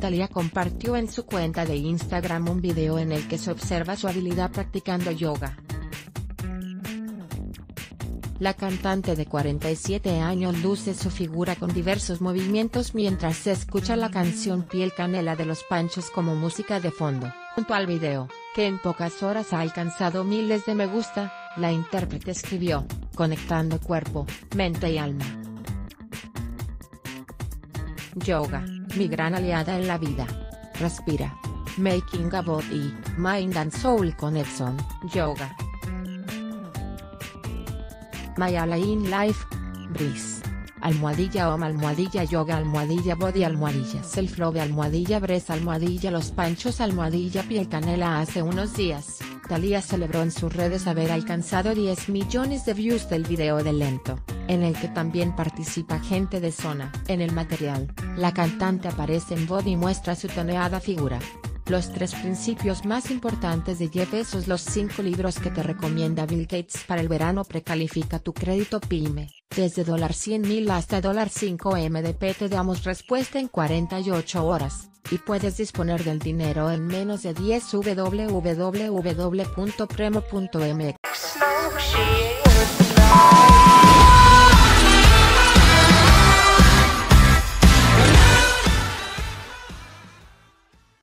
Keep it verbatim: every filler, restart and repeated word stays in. Thalía compartió en su cuenta de Instagram un video en el que se observa su habilidad practicando yoga. La cantante de cuarenta y siete años luce su figura con diversos movimientos mientras se escucha la canción Piel Canela de Los Panchos como música de fondo. Junto al video, que en pocas horas ha alcanzado miles de me gusta, la intérprete escribió, conectando cuerpo, mente y alma. Yoga, mi gran aliada en la vida. Respira. Making a body, mind and soul connection, yoga. My Alain Life, Breeze. Almohadilla Om, almohadilla yoga, almohadilla body, almohadilla self love, almohadilla breeze, almohadilla Los Panchos, almohadilla Piel Canela. Hace unos días, Thalía celebró en sus redes haber alcanzado diez millones de views del video de Lento, en el que también participa gente de zona. En el material, la cantante aparece en body y muestra su toneada figura. Los tres principios más importantes de Jeff Bezos, los cinco libros que te recomienda Bill Gates para el verano. Precalifica tu crédito pyme, desde cien mil hasta cinco millones de pesos. Te damos respuesta en cuarenta y ocho horas, y puedes disponer del dinero en menos de diez www punto premo punto mx.